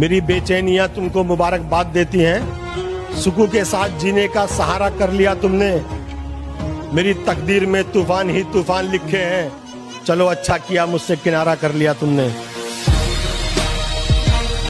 मेरी बेचैनियां तुमको मुबारकबाद देती हैं। सुकून के साथ जीने का सहारा कर लिया तुमने। मेरी तकदीर में तूफान ही तूफान लिखे हैं। चलो अच्छा किया मुझसे किनारा कर लिया तुमने।